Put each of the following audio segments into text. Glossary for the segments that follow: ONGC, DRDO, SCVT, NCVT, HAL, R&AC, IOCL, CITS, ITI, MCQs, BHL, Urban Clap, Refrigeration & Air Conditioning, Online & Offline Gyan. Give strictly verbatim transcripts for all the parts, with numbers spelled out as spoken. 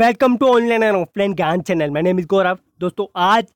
Welcome to online and offline ज्ञान channel. My name is Gaurav. दोस्तों, आज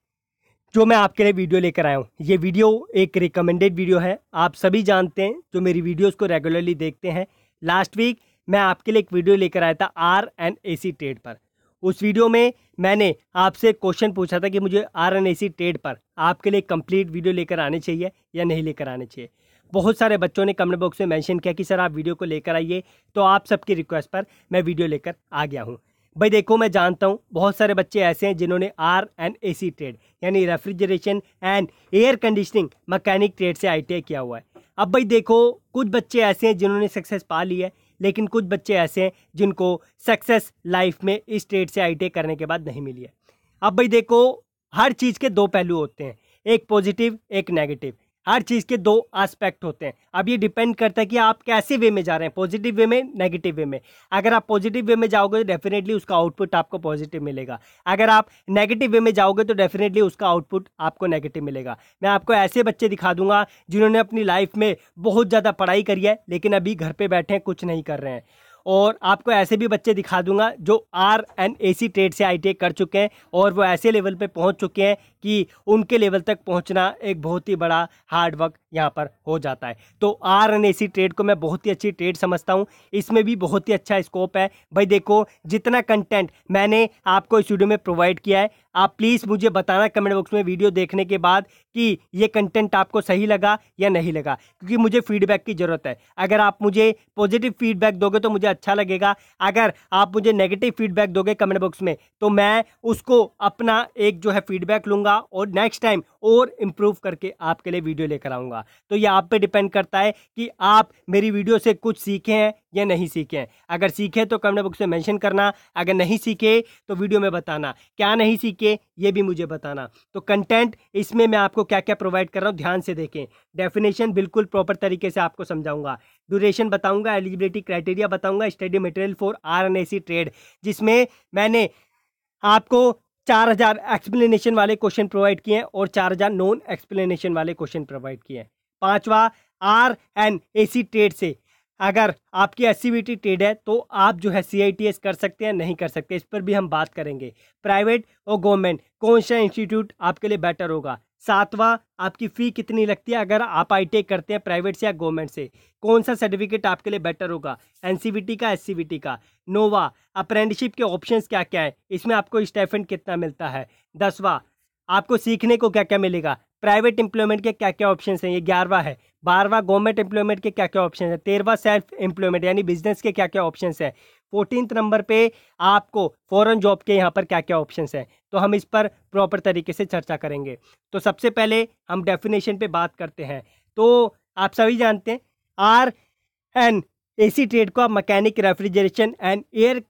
जो मैं आपके लिए वीडियो लेकर आया हूँ, ये वीडियो एक रिकमेंडेड वीडियो है। आप सभी जानते हैं जो मेरी वीडियोस को रेगुलरली देखते हैं। लास्ट वीक मैं आपके लिए एक वीडियो लेकर आया था R and A C trade पर। उस वीडियो में मैंने आपसे क्वेश्चन पूछा था कि मुझे R and A C trade पर आपके लिए कंप्लीट वीडियो लेकर आने चाहिए या नहीं लेकर आने चाहिए। बहुत सारे बच्चों ने कमेंट बॉक्स में मेंशन किया कि सर आप वीडियो को लेकर आइए, तो आप सबकी रिक्वेस्ट पर मैं वीडियो लेकर आ गया हूँ। भाई देखो, मैं जानता हूँ बहुत सारे बच्चे ऐसे हैं जिन्होंने R and A C trade यानी refrigeration and air conditioning mechanic trade से आई टी आई किया हुआ है। अब भाई देखो, कुछ बच्चे ऐसे हैं जिन्होंने सक्सेस पा ली है, लेकिन कुछ बच्चे ऐसे हैं जिनको सक्सेस लाइफ में इस ट्रेड से आई टी आई करने के बाद नहीं मिली है। अब भाई देखो, हर चीज़ के दो पहलू होते हैं, एक पॉजिटिव एक नेगेटिव। हर चीज़ के दो एस्पेक्ट होते हैं। अब ये डिपेंड करता है कि आप कैसे वे में जा रहे हैं, पॉजिटिव वे में नेगेटिव वे में। अगर आप पॉजिटिव वे में जाओगे तो डेफिनेटली उसका आउटपुट आपको पॉजिटिव मिलेगा। अगर आप नेगेटिव वे में जाओगे तो डेफिनेटली उसका आउटपुट आपको नेगेटिव मिलेगा। मैं आपको ऐसे बच्चे दिखा दूंगा जिन्होंने अपनी लाइफ में बहुत ज़्यादा पढ़ाई करी है, लेकिन अभी घर पर बैठे हैं, कुछ नहीं कर रहे हैं। और आपको ऐसे भी बच्चे दिखा दूंगा जो R and A C trade से आई टी आई कर चुके हैं और वो ऐसे लेवल पे पहुंच चुके हैं कि उनके लेवल तक पहुंचना एक बहुत ही बड़ा हार्ड वर्क यहाँ पर हो जाता है। तो R and A C trade को मैं बहुत ही अच्छी ट्रेड समझता हूँ। इसमें भी बहुत ही अच्छा स्कोप है। भाई देखो, जितना कंटेंट मैंने आपको इस वीडियो में प्रोवाइड किया है, आप प्लीज़ मुझे बताना कमेंट बॉक्स में वीडियो देखने के बाद कि ये कंटेंट आपको सही लगा या नहीं लगा, क्योंकि मुझे फीडबैक की ज़रूरत है। अगर आप मुझे पॉजिटिव फीडबैक दोगे तो मुझे अच्छा लगेगा। अगर आप मुझे नेगेटिव फीडबैक दोगे कमेंट बॉक्स में, तो मैं उसको अपना एक जो है फीडबैक लूँगा और नेक्स्ट टाइम और इम्प्रूव करके आपके लिए वीडियो लेकर आऊँगा। तो ये आप पे डिपेंड करता है कि आप मेरी वीडियो से कुछ सीखे हैं या नहीं सीखे हैं। अगर सीखे तो कमेंट बॉक्स में मेंशन करना, अगर नहीं सीखे तो वीडियो में बताना। क्या नहीं सीखे ये भी मुझे बताना। तो कंटेंट इसमें मैं आपको क्या क्या प्रोवाइड कर रहा हूँ ध्यान से देखें। डेफिनेशन बिल्कुल प्रॉपर तरीके से आपको समझाऊंगा, ड्यूरेशन बताऊंगा, एलिजिबिलिटी क्राइटेरिया बताऊंगा, study material for R and A C trade, जिसमें मैंने आपको चार हज़ार एक्सप्लेनेशन वाले क्वेश्चन प्रोवाइड किए हैं और चार हज़ार नॉन एक्सप्लेनेशन वाले क्वेश्चन प्रोवाइड किए हैं। पांचवा, R and A C trade से अगर आपकी S C V T trade है तो आप जो है सी आई टी एस कर सकते हैं नहीं कर सकते, इस पर भी हम बात करेंगे। प्राइवेट और गवर्नमेंट कौन सा इंस्टीट्यूट आपके लिए बेटर होगा। सातवां, आपकी फ़ी कितनी लगती है अगर आप आई टी आई करते हैं प्राइवेट से या गवर्नमेंट से, कौन सा सर्टिफिकेट आपके लिए बेटर होगा, एन सी वी टी का एस सी वी टी का। नौवा, अप्रेंटिसशिप के ऑप्शंस क्या क्या है, इसमें आपको स्टाइफंड कितना मिलता है। दसवां, आपको सीखने को क्या क्या मिलेगा, प्राइवेट एम्प्लॉयमेंट के क्या क्या ऑप्शंस हैं, ये ग्यारहवां है। बारहवां, गवर्नमेंट एम्प्लॉयमेंट के क्या क्या ऑप्शन है। तेरहवां, सेल्फ एम्प्लॉयमेंट यानी बिजनेस के क्या क्या ऑप्शंस हैं। फोर्टीन्थ नंबर पे आपको फॉरेन जॉब के यहाँ पर क्या क्या ऑप्शंस हैं, तो हम इस पर प्रॉपर तरीके से चर्चा करेंगे। तो सबसे पहले हम डेफिनेशन पे बात करते हैं। तो आप सभी जानते हैं R and A C trade को आप mechanic, refrigeration and air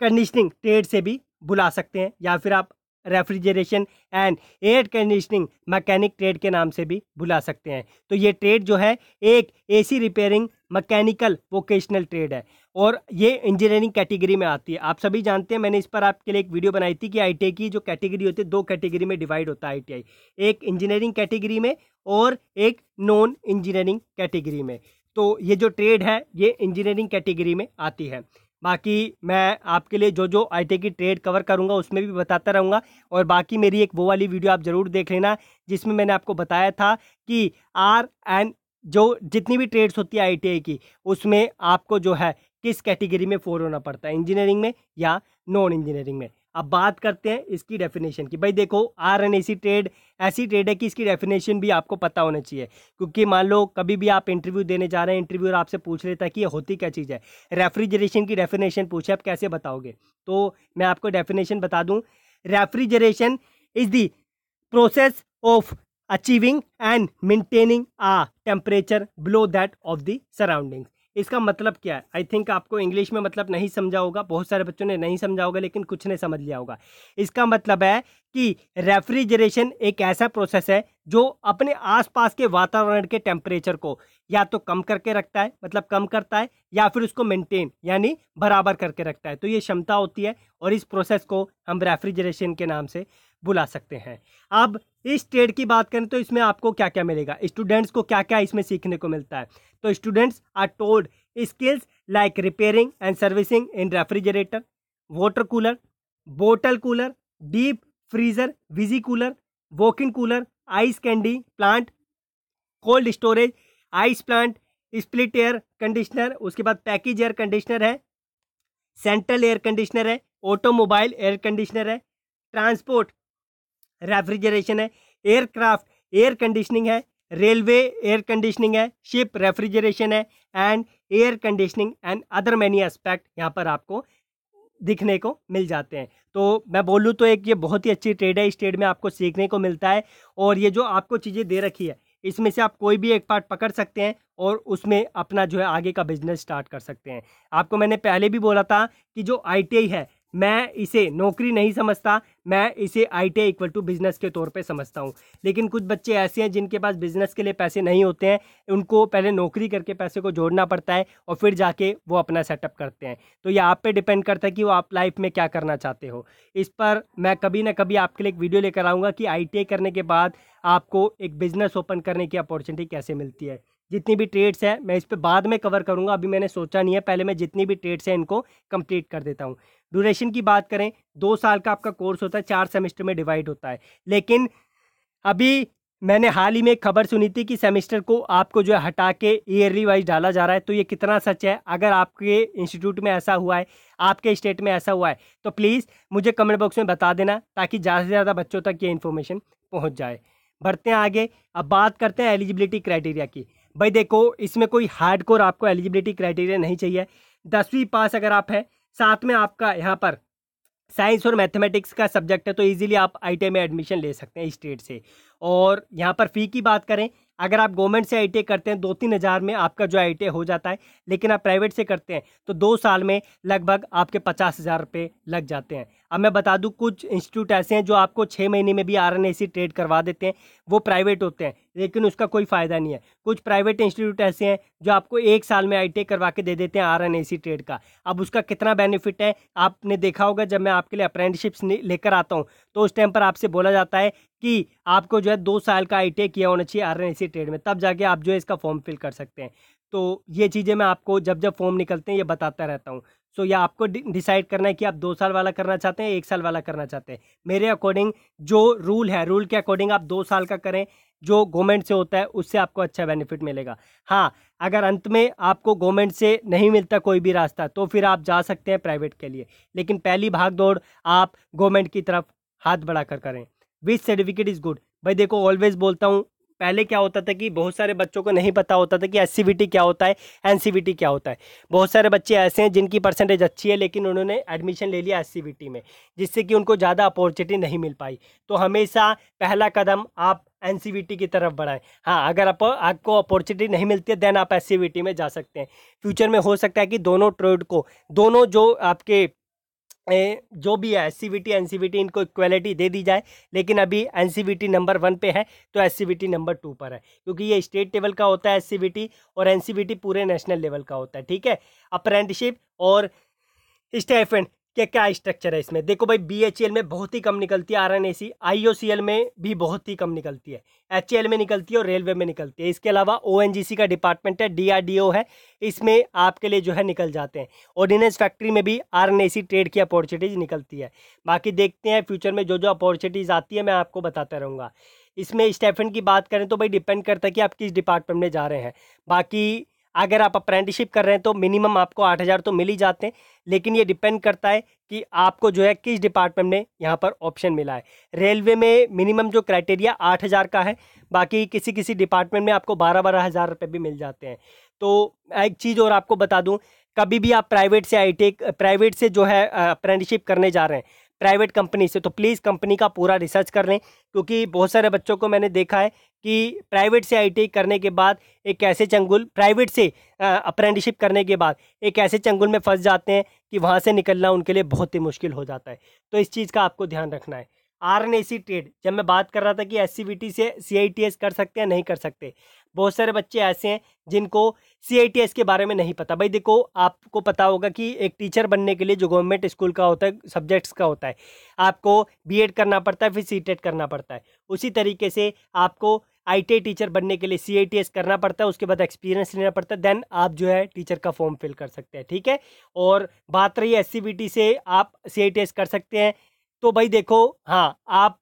conditioning trade से भी बुला सकते हैं, या फिर आप refrigeration and air conditioning mechanic trade के नाम से भी बुला सकते हैं। तो ये ट्रेड जो है एक AC repairing mechanical vocational trade है और ये इंजीनियरिंग कैटेगरी में आती है। आप सभी जानते हैं, मैंने इस पर आपके लिए एक वीडियो बनाई थी कि आईटीआई की जो कैटेगरी होती है दो कैटेगरी में डिवाइड होता है आईटीआई, एक इंजीनियरिंग कैटेगरी में और एक नॉन इंजीनियरिंग कैटेगरी में। तो ये जो ट्रेड है ये इंजीनियरिंग कैटेगरी में आती है। बाकी मैं आपके लिए जो जो आईटी की ट्रेड कवर करूंगा उसमें भी बताता रहूंगा। और बाकी मेरी एक वो वाली वीडियो आप ज़रूर देख लेना जिसमें मैंने आपको बताया था कि आर एंड जो जितनी भी ट्रेड्स होती है आईटीआई की, उसमें आपको जो है किस कैटेगरी में फोर होना पड़ता है, इंजीनियरिंग में या नॉन इंजीनियरिंग में। अब बात करते हैं इसकी डेफिनेशन की। भाई देखो, R and A C trade ऐसी ट्रेड है कि इसकी डेफिनेशन भी आपको पता होना चाहिए, क्योंकि मान लो कभी भी आप इंटरव्यू देने जा रहे हैं, इंटरव्यूअर आपसे पूछ लेता है कि ये होती क्या चीज़ है। रेफ्रिजरेशन की डेफिनेशन पूछे, आप कैसे बताओगे, तो मैं आपको डेफिनेशन बता दूं। Refrigeration is the process of achieving and maintaining a temperature below that of the surroundings. इसका मतलब क्या है, आई थिंक आपको इंग्लिश में मतलब नहीं समझा होगा, बहुत सारे बच्चों ने नहीं समझा होगा, लेकिन कुछ ने समझ लिया होगा। इसका मतलब है कि रेफ्रिजरेशन एक ऐसा प्रोसेस है जो अपने आसपास के वातावरण के टेम्परेचर को या तो कम करके रखता है, मतलब कम करता है, या फिर उसको मेंटेन यानी बराबर करके रखता है। तो ये क्षमता होती है और इस प्रोसेस को हम रेफ्रिजरेशन के नाम से बुला सकते हैं। अब इस ट्रेड की बात करें तो इसमें आपको क्या क्या मिलेगा, स्टूडेंट्स को क्या क्या इसमें सीखने को मिलता है। तो students are told skills like repairing and servicing in refrigerator water cooler, bottle cooler, deep freezer, visi cooler, walking cooler, ice candy plant, cold storage, ice plant, split air conditioner, उसके बाद पैकेज एयर कंडीशनर है, central air conditioner है, automobile air conditioner है, transport refrigeration है, aircraft air conditioning है, railway air conditioning है, ship refrigeration है, and air conditioning and other many aspect यहाँ पर आपको दिखने को मिल जाते हैं। तो मैं बोलूँ तो एक ये बहुत ही अच्छी ट्रेड है, इस ट्रेड में आपको सीखने को मिलता है, और ये जो आपको चीज़ें दे रखी है इसमें से आप कोई भी एक पार्ट पकड़ सकते हैं और उसमें अपना जो है आगे का बिजनेस स्टार्ट कर सकते हैं। आपको मैंने पहले भी बोला था कि जो आई टी आई है मैं इसे नौकरी नहीं समझता, मैं इसे I T I equal to business के तौर पे समझता हूँ। लेकिन कुछ बच्चे ऐसे हैं जिनके पास बिज़नेस के लिए पैसे नहीं होते हैं, उनको पहले नौकरी करके पैसे को जोड़ना पड़ता है और फिर जाके वो अपना सेटअप करते हैं। तो ये आप पे डिपेंड करता है कि वो आप लाइफ में क्या करना चाहते हो। इस पर मैं कभी ना कभी आपके लिए एक वीडियो लेकर आऊँगा कि आई टी आई करने के बाद आपको एक बिज़नेस ओपन करने की अपॉर्चुनिटी कैसे मिलती है। जितनी भी ट्रेड्स है मैं इस पर बाद में कवर करूँगा, अभी मैंने सोचा नहीं है, पहले मैं जितनी भी ट्रेड्स हैं इनको कंप्लीट कर देता हूँ। ड्यूरेशन की बात करें, दो साल का आपका कोर्स होता है, चार सेमेस्टर में डिवाइड होता है। लेकिन अभी मैंने हाल ही में एक खबर सुनी थी कि सेमेस्टर को आपको जो है हटा के ईयरली वाइज डाला जा रहा है। तो ये कितना सच है? अगर आपके इंस्टीट्यूट में ऐसा हुआ है, आपके स्टेट में ऐसा हुआ है, तो प्लीज़ मुझे कमेंट बॉक्स में बता देना ताकि ज़्यादा से ज़्यादा बच्चों तक ये इन्फॉर्मेशन पहुँच जाए। बढ़ते हैं आगे, अब बात करते हैं एलिजिबिलिटी क्राइटेरिया की। भाई देखो, इसमें कोई हार्ड कोर आपको एलिजिबिलिटी क्राइटेरिया नहीं चाहिए। दसवीं पास अगर आप हैं, साथ में आपका यहाँ पर साइंस और मैथमेटिक्स का सब्जेक्ट है, तो इजीली आप आई टी आई में एडमिशन ले सकते हैं इस स्टेट से। और यहाँ पर फ़ी की बात करें, अगर आप गवर्नमेंट से आई टी आई करते हैं दो तीन हज़ार में आपका जो आई टी आई हो जाता है, लेकिन आप प्राइवेट से करते हैं तो दो साल में लगभग आपके पचास हज़ार रुपये लग जाते हैं। अब मैं बता दूं, कुछ इंस्टीट्यूट ऐसे हैं जो आपको छः महीने में भी R N A C trade करवा देते हैं, वो प्राइवेट होते हैं, लेकिन उसका कोई फ़ायदा नहीं है। कुछ प्राइवेट इंस्टीट्यूट ऐसे हैं जो आपको एक साल में आई टी आई करवा के दे देते हैं R N A C trade का। अब उसका कितना बेनिफिट है आपने देखा होगा, जब मैं आपके लिए अप्रेंटिसशिप्स लेकर आता हूँ तो उस टाइम पर आपसे बोला जाता है कि आपको जो है दो साल का आई टी आई किया होना चाहिए R N A C trade में, तब जाके आप जो है इसका फॉर्म फिल कर सकते हैं। तो ये चीज़ें मैं आपको जब जब फॉर्म निकलते हैं ये बताता रहता हूँ। सो so, यह आपको डिसाइड करना है कि आप दो साल वाला करना चाहते हैं, एक साल वाला करना चाहते हैं। मेरे अकॉर्डिंग जो रूल है, रूल के अकॉर्डिंग आप दो साल का करें, जो गवर्नमेंट से होता है उससे आपको अच्छा बेनिफिट मिलेगा। हाँ, अगर अंत में आपको गवर्नमेंट से नहीं मिलता कोई भी रास्ता तो फिर आप जा सकते हैं प्राइवेट के लिए, लेकिन पहली भाग दौड़ आप गवर्नमेंट की तरफ हाथ बढ़ाकर करें। Which certificate is good? भाई देखो, ऑलवेज बोलता हूँ, पहले क्या होता था कि बहुत सारे बच्चों को नहीं पता होता था कि एस सी वी टी क्या होता है, एन सी वी टी क्या होता है। बहुत सारे बच्चे ऐसे हैं जिनकी परसेंटेज अच्छी है लेकिन उन्होंने एडमिशन ले लिया एस सी वी टी में, जिससे कि उनको ज़्यादा अपॉर्चुनिटी नहीं मिल पाई। तो हमेशा पहला कदम आप एन सी वी टी की तरफ बढ़ाएं। हाँ, अगर आप, आपको अपॉर्चुनिटी नहीं मिलती है देन आप एस सी वी टी में जा सकते हैं। फ्यूचर में हो सकता है कि दोनों ट्रेड को, दोनों जो आपके जो भी है S C V T N C V T, इनको इक्वालिटी दे दी जाए, लेकिन अभी N C V T number one पे है तो S C V T number two पर है, क्योंकि ये स्टेट लेवल का होता है एस सी वी टी और एन सी वी टी पूरे नेशनल लेवल का होता है। ठीक है, अप्रेंटिसशिप और स्टाइपेंड क्या क्या स्ट्रक्चर है इसमें? देखो भाई, बी एच एल में बहुत ही कम निकलती है R N A C, I O C L में भी बहुत ही कम निकलती है, एच ए एल में निकलती है और रेलवे में निकलती है। इसके अलावा ओ एन जी सी का डिपार्टमेंट है, डी आर डी ओ है, इसमें आपके लिए जो है निकल जाते हैं। ऑर्डिनेंस फैक्ट्री में भी R N A C trade की अपॉर्चुनिटीज़ निकलती है। बाकी देखते हैं फ्यूचर में जो जो अपॉर्चुनिटीज़ आती है मैं आपको बताता रहूँगा। इसमें स्टाइपेंड की बात करें तो भाई डिपेंड करता है कि आप किस डिपार्टमेंट में जा रहे हैं। बाकी अगर आप अप्रेंटिसशिप कर रहे हैं तो मिनिमम आपको आठ हज़ार तो मिल ही जाते हैं, लेकिन ये डिपेंड करता है कि आपको जो है किस डिपार्टमेंट में यहाँ पर ऑप्शन मिला है। रेलवे में मिनिमम जो क्राइटेरिया आठ हज़ार का है, बाकी किसी किसी डिपार्टमेंट में आपको बारह बारह हज़ार रुपये भी मिल जाते हैं। तो एक चीज़ और आपको बता दूँ, कभी भी आप प्राइवेट से आई टी प्राइवेट से जो है अप्रेंटिसशिप करने जा रहे हैं प्राइवेट कंपनी से, तो प्लीज़ कंपनी का पूरा रिसर्च कर लें, क्योंकि बहुत सारे बच्चों को मैंने देखा है कि प्राइवेट से आई टी आई करने के बाद एक ऐसे चंगुल, प्राइवेट से अप्रेंटिसशिप करने के बाद एक ऐसे चंगुल में फंस जाते हैं कि वहाँ से निकलना उनके लिए बहुत ही मुश्किल हो जाता है। तो इस चीज़ का आपको ध्यान रखना है। R N A C trade, जब मैं बात कर रहा था कि एस सी वी टी से सी आई टी एस कर सकते हैं नहीं कर सकते, बहुत सारे बच्चे ऐसे हैं जिनको सी आई टी एस के बारे में नहीं पता। भाई देखो, आपको पता होगा कि एक टीचर बनने के लिए जो गवर्नमेंट स्कूल का होता है, सब्जेक्ट्स का होता है, आपको बी एड करना पड़ता है, फिर सी टेट करना पड़ता है। उसी तरीके से आपको आईटीआई टीचर बनने के लिए सीआईटीएस करना पड़ता है, उसके बाद एक्सपीरियंस लेना पड़ता है, देन आप जो है टीचर का फॉर्म फिल कर सकते हैं। ठीक है, और बात रही एससीबीटी से आप सीआईटीएस कर सकते हैं, तो भाई देखो हाँ आप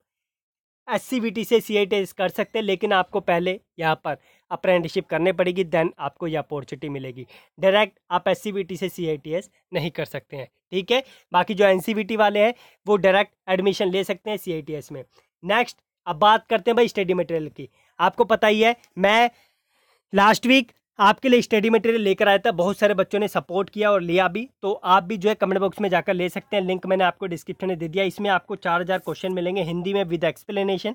एससीबीटी से सीआईटीएस कर सकते हैं, लेकिन आपको पहले यहाँ पर अप्रेंटिसशिप करने पड़ेगी, देन आपको यह अपॉर्चुनिटी मिलेगी। डायरेक्ट आप एससीबीटी से सीआईटीएस नहीं कर सकते हैं। ठीक है, बाकी जो एनसीवीटी वाले हैं वो डायरेक्ट एडमिशन ले सकते हैं सीआईटीएस में। नेक्स्ट अब बात करते हैं भाई स्टडी मटेरियल की। आपको पता ही है मैं लास्ट वीक आपके लिए स्टडी मटेरियल लेकर आया था, बहुत सारे बच्चों ने सपोर्ट किया और लिया भी, तो आप भी जो है कमेंट बॉक्स में जाकर ले सकते हैं, लिंक मैंने आपको डिस्क्रिप्शन में दे दिया। इसमें आपको चार हज़ार क्वेश्चन मिलेंगे हिंदी में विद एक्सप्लेनेशन,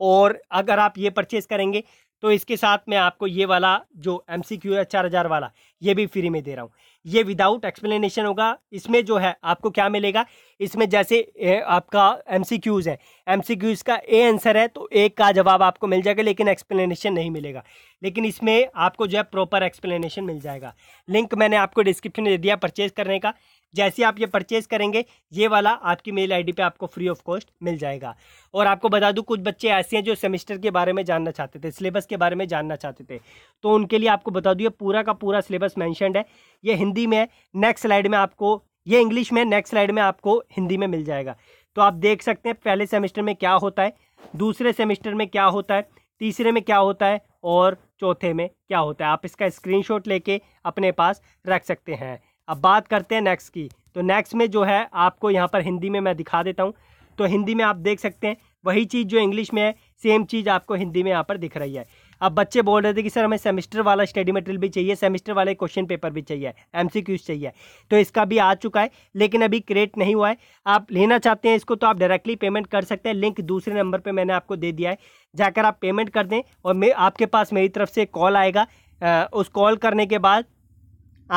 और अगर आप ये परचेज करेंगे तो इसके साथ मैं आपको ये वाला जो एम सी क्यू है चार हज़ार वाला ये भी फ्री में दे रहा हूँ। ये विदाउट एक्सप्लेनेशन होगा। इसमें जो है आपको क्या मिलेगा, इसमें जैसे आपका एम सी क्यूज़ है, एम सी क्यूज़ का ए आंसर है तो ए का जवाब आपको मिल जाएगा, लेकिन एक्सप्लेनेशन नहीं मिलेगा, लेकिन इसमें आपको जो है प्रॉपर एक्सप्लेनेशन मिल जाएगा। लिंक मैंने आपको डिस्क्रिप्शन में दे दिया परचेज़ करने का। जैसे आप ये परचेज़ करेंगे ये वाला आपकी मेल आईडी पे आपको फ्री ऑफ कॉस्ट मिल जाएगा। और आपको बता दूं कुछ बच्चे ऐसे हैं जो सेमेस्टर के बारे में जानना चाहते थे, सिलेबस के बारे में जानना चाहते थे, तो उनके लिए आपको बता दूं ये पूरा का पूरा सिलेबस मेंशनड है। ये हिंदी में है, नेक्स्ट स्लाइड में आपको ये इंग्लिश में, नेक्स्ट स्लाइड में आपको हिंदी में मिल जाएगा। तो आप देख सकते हैं पहले सेमेस्टर में क्या होता है, दूसरे सेमेस्टर में क्या होता है, तीसरे में क्या होता है और चौथे में क्या होता है। आप इसका स्क्रीनशॉट लेके अपने पास रख सकते हैं। अब बात करते हैं नेक्स्ट की, तो नेक्स्ट में जो है आपको यहाँ पर हिंदी में मैं दिखा देता हूँ। तो हिंदी में आप देख सकते हैं वही चीज़ जो इंग्लिश में है, सेम चीज़ आपको हिंदी में यहाँ पर दिख रही है। अब बच्चे बोल रहे थे कि सर हमें सेमेस्टर वाला स्टडी मटेरियल भी चाहिए, सेमेस्टर वाले क्वेश्चन पेपर भी चाहिए, एमसीक्यूज चाहिए, तो इसका भी आ चुका है लेकिन अभी क्रिएट नहीं हुआ है। आप लेना चाहते हैं इसको तो आप डायरेक्टली पेमेंट कर सकते हैं, लिंक दूसरे नंबर पर मैंने आपको दे दिया है, जाकर आप पेमेंट कर दें और मैं आपके पास मेरी तरफ से कॉल आएगा। आ, उस कॉल करने के बाद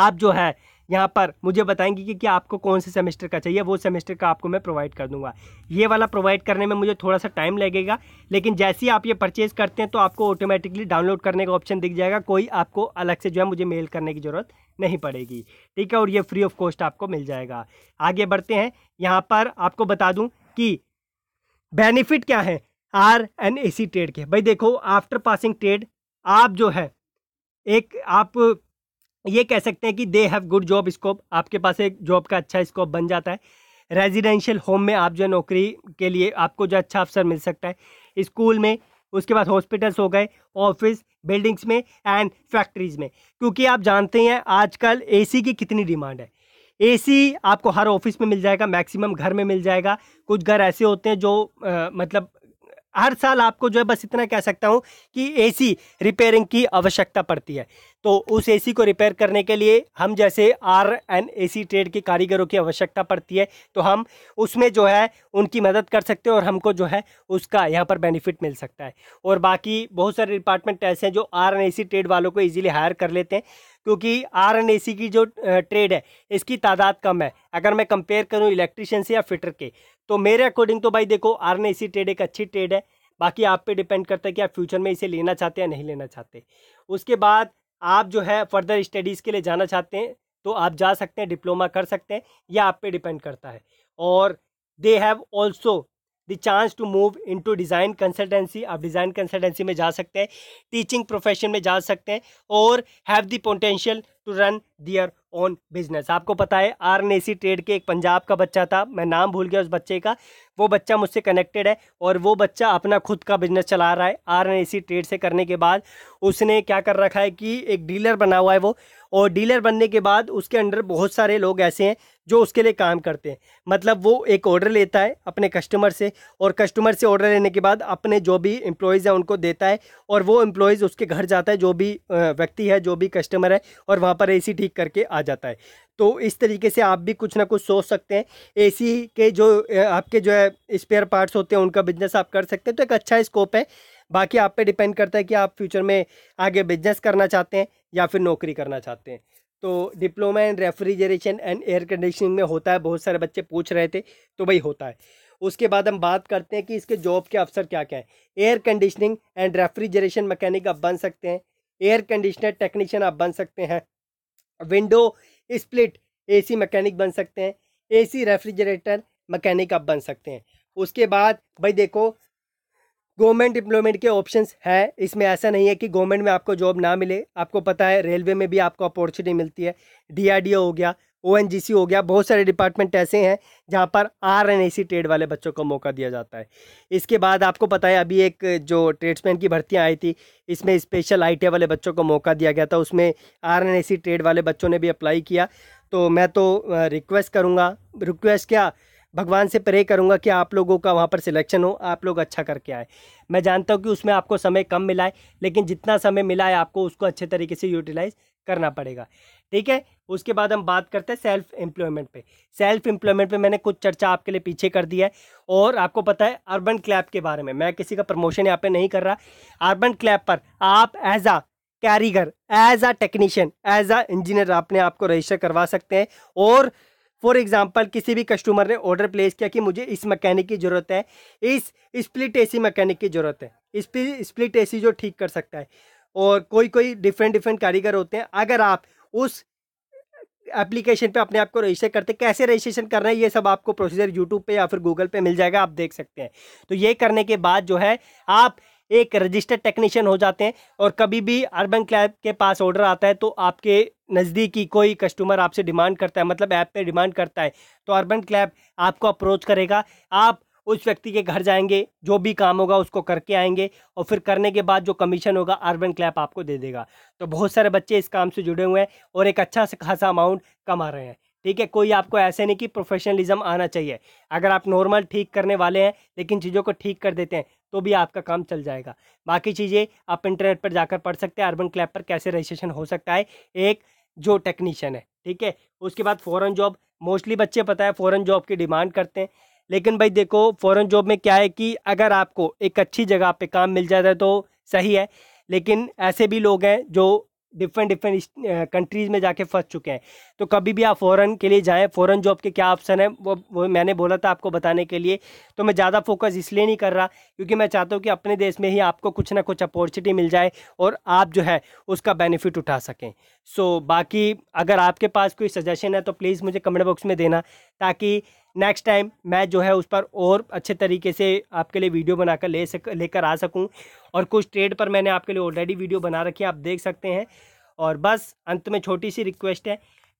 आप जो है यहाँ पर मुझे बताएंगे कि, कि आपको कौन से सेमेस्टर का चाहिए, वो सेमेस्टर का आपको मैं प्रोवाइड कर दूंगा। ये वाला प्रोवाइड करने में मुझे थोड़ा सा टाइम लगेगा, लेकिन जैसे ही आप ये परचेज़ करते हैं तो आपको ऑटोमेटिकली डाउनलोड करने का ऑप्शन दिख जाएगा, कोई आपको अलग से जो है मुझे मेल करने की ज़रूरत नहीं पड़ेगी। ठीक है, और ये फ्री ऑफ कॉस्ट आपको मिल जाएगा। आगे बढ़ते हैं, यहाँ पर आपको बता दूँ कि बेनिफिट क्या है R N A C trade के। भाई देखो आफ्टर पासिंग ट्रेड आप जो है एक आप ये कह सकते हैं कि they have good job scope, आपके पास एक जॉब का अच्छा स्कोप बन जाता है। रेजिडेंशियल होम में आप जो है नौकरी के लिए आपको जो अच्छा अवसर मिल सकता है, स्कूल में, उसके बाद हॉस्पिटल्स हो गए, ऑफिस बिल्डिंग्स में एंड फैक्ट्रीज़ में, क्योंकि आप जानते हैं आजकल एसी की कितनी डिमांड है। एसी आपको हर ऑफिस में मिल जाएगा, मैक्सिमम घर में मिल जाएगा। कुछ घर ऐसे होते हैं जो आ, मतलब हर साल आपको जो है बस इतना कह सकता हूँ कि एसी रिपेयरिंग की आवश्यकता पड़ती है, तो उस एसी को रिपेयर करने के लिए हम जैसे आर एंड एसी ट्रेड के कारीगरों की आवश्यकता पड़ती है, तो हम उसमें जो है उनकी मदद कर सकते हैं और हमको जो है उसका यहाँ पर बेनिफिट मिल सकता है। और बाकी बहुत सारे डिपार्टमेंट ऐसे हैं जो आर एंड एसी ट्रेड वालों को ईजिली हायर कर लेते हैं, क्योंकि आर एंड ए सी की जो ट्रेड है इसकी तादाद कम है। अगर मैं कंपेयर करूं इलेक्ट्रिशियन से या फिटर के, तो मेरे अकॉर्डिंग तो भाई देखो R and A C trade एक अच्छी ट्रेड है। बाकी आप पे डिपेंड करता है कि आप फ्यूचर में इसे लेना चाहते हैं या नहीं लेना चाहते। उसके बाद आप जो है फर्दर स्टडीज़ के लिए जाना चाहते हैं तो आप जा सकते हैं, डिप्लोमा कर सकते हैं, यह आप पे डिपेंड करता है। और they have also the chance to move into design consultancy, आप डिज़ाइन कंसल्टेंसी में जा सकते हैं, टीचिंग प्रोफेशन में जा सकते हैं, और have the potential to run their own business. आपको पता है R N A C trade के एक पंजाब का बच्चा था, मैं नाम भूल गया उस बच्चे का, वो बच्चा मुझसे कनेक्टेड है और वो बच्चा अपना खुद का बिजनेस चला रहा है। R N A C trade से करने के बाद उसने क्या कर रखा है कि एक डीलर बना हुआ है वो, और डीलर बनने के बाद उसके अंडर बहुत सारे लोग ऐसे हैं जो उसके लिए काम करते हैं। मतलब वो एक ऑर्डर लेता है अपने कस्टमर से, और कस्टमर से ऑर्डर लेने के बाद अपने जो भी एम्प्लॉयज़ हैं उनको देता है, और वो एम्प्लॉयज़ उसके घर जाता है, जो भी व्यक्ति है, जो भी कस्टमर है, और वहाँ पर ए सी ठीक करके आ जाता है। तो इस तरीके से आप भी कुछ ना कुछ सोच सकते हैं। एसी के जो आपके जो है स्पेयर पार्ट्स होते हैं उनका बिजनेस आप कर सकते हैं, तो एक अच्छा स्कोप है। बाकी आप पे डिपेंड करता है कि आप फ्यूचर में आगे बिजनेस करना चाहते हैं या फिर नौकरी करना चाहते हैं। तो diploma in refrigeration and air conditioning में होता है, बहुत सारे बच्चे पूछ रहे थे, तो भाई होता है। उसके बाद हम बात करते हैं कि इसके जॉब के अवसर क्या क्या हैं। Air conditioning and refrigeration mechanic आप बन सकते हैं, एयर कंडीशनर टेक्नीशियन आप बन सकते हैं, विंडो स्प्लिट एसी मैकेनिक बन सकते हैं, एसी रेफ्रिजरेटर मैकेनिक आप बन सकते हैं। उसके बाद भाई देखो गवर्नमेंट एम्प्लॉयमेंट के ऑप्शंस है। इसमें ऐसा नहीं है कि गवर्नमेंट में आपको जॉब ना मिले, आपको पता है रेलवे में भी आपको अपॉर्चुनिटी मिलती है, डीआरडीओ हो गया, ओएनजीसी हो गया, बहुत सारे डिपार्टमेंट ऐसे हैं जहाँ पर R N A C trade वाले बच्चों को मौका दिया जाता है। इसके बाद आपको पता है अभी एक जो ट्रेड्समैन की भर्तियाँ आई थी, इसमें स्पेशल आई टी आई वाले बच्चों को मौका दिया गया था, उसमें R N A C trade वाले बच्चों ने भी अप्लाई किया। तो मैं तो रिक्वेस्ट करूँगा, रिक्वेस्ट क्या भगवान से प्रे करूँगा कि आप लोगों का वहाँ पर सिलेक्शन हो, आप लोग अच्छा करके आए। मैं जानता हूँ कि उसमें आपको समय कम मिला है, लेकिन जितना समय मिला है आपको उसको अच्छे तरीके से यूटिलाइज़ करना पड़ेगा, ठीक है। उसके बाद हम बात करते हैं सेल्फ एम्प्लॉयमेंट पे। सेल्फ एम्प्लॉयमेंट पे मैंने कुछ चर्चा आपके लिए पीछे कर दी है, और आपको पता है अर्बन क्लैप के बारे में, मैं किसी का प्रमोशन यहाँ पे नहीं कर रहा। अर्बन क्लैप पर आप as a कैरीगर, as a technician, as a engineer आपने आपको रजिस्टर करवा सकते हैं। और फॉर एग्जाम्पल किसी भी कस्टमर ने ऑर्डर प्लेस किया कि मुझे इस मैकेनिक की ज़रूरत है, इस स्प्लिट एसी मैकेनिक की ज़रूरत है, इस स्प्लिट एसी जो ठीक कर सकता है, और कोई कोई डिफरेंट डिफरेंट कारीगर होते हैं। अगर आप उस एप्लीकेशन पे अपने आप को रजिस्टर करते, कैसे रजिस्ट्रेशन करना है ये सब आपको प्रोसीजर यूट्यूब पे या फिर गूगल पे मिल जाएगा, आप देख सकते हैं। तो ये करने के बाद जो है आप एक रजिस्टर्ड टेक्नीशियन हो जाते हैं, और कभी भी अर्बन क्लैप के पास ऑर्डर आता है तो आपके नज़दीकी कोई कस्टमर आपसे डिमांड करता है, मतलब ऐप पे डिमांड करता है, तो अर्बन क्लैप आपको अप्रोच करेगा। आप उस व्यक्ति के घर जाएंगे, जो भी काम होगा उसको करके आएंगे, और फिर करने के बाद जो कमीशन होगा अर्बन क्लैप आपको दे देगा। तो बहुत सारे बच्चे इस काम से जुड़े हुए हैं और एक अच्छा सा खासा अमाउंट कमा रहे हैं, ठीक है। कोई आपको ऐसे नहीं कि प्रोफेशनलिज्म आना चाहिए, अगर आप नॉर्मल ठीक करने वाले हैं लेकिन चीज़ों को ठीक कर देते हैं तो भी आपका काम चल जाएगा। बाकी चीज़ें आप इंटरनेट पर जाकर पढ़ सकते हैं, अर्बन क्लैप पर कैसे रजिस्ट्रेशन हो सकता है एक जो टेक्नीशियन है, ठीक है। उसके बाद फ़ॉरन जॉब, मोस्टली बच्चे पता है फ़ॉरन जॉब की डिमांड करते हैं, लेकिन भाई देखो फ़ॉरेन जॉब में क्या है कि अगर आपको एक अच्छी जगह पे काम मिल जाता है तो सही है, लेकिन ऐसे भी लोग हैं जो डिफरेंट डिफरेंट कंट्रीज़ में जाके फंस चुके हैं। तो कभी भी आप फ़ॉरेन के लिए जाएं, फ़ॉरेन जॉब के क्या ऑप्शन है वो, वो मैंने बोला था आपको बताने के लिए। तो मैं ज़्यादा फोकस इसलिए नहीं कर रहा क्योंकि मैं चाहता हूँ कि अपने देश में ही आपको कुछ ना कुछ अपॉर्चुनिटी मिल जाए और आप जो है उसका बेनिफिट उठा सकें। सो बाकी अगर आपके पास कोई सजेशन है तो प्लीज़ मुझे कमेंट बॉक्स में देना, ताकि नेक्स्ट टाइम मैं जो है उस पर और अच्छे तरीके से आपके लिए वीडियो बनाकर ले सक लेकर आ सकूं। और कुछ ट्रेड पर मैंने आपके लिए ऑलरेडी वीडियो बना रखी है, आप देख सकते हैं। और बस अंत में छोटी सी रिक्वेस्ट है,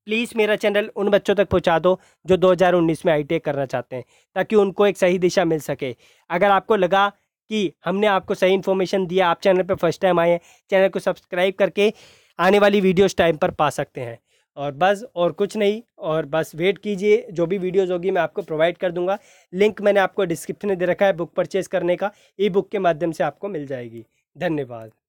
प्लीज़ मेरा चैनल उन बच्चों तक पहुंचा दो जो दो हज़ार उन्नीस में आई टी आई करना चाहते हैं, ताकि उनको एक सही दिशा मिल सके। अगर आपको लगा कि हमने आपको सही इन्फॉर्मेशन दिया, आप चैनल पर फर्स्ट टाइम आए हैं, चैनल को सब्सक्राइब करके आने वाली वीडियोज़ टाइम पर पा सकते हैं। और बस और कुछ नहीं, और बस वेट कीजिए, जो भी वीडियोस होगी मैं आपको प्रोवाइड कर दूंगा। लिंक मैंने आपको डिस्क्रिप्शन में दे रखा है बुक परचेज़ करने का, ई बुक के माध्यम से आपको मिल जाएगी। धन्यवाद।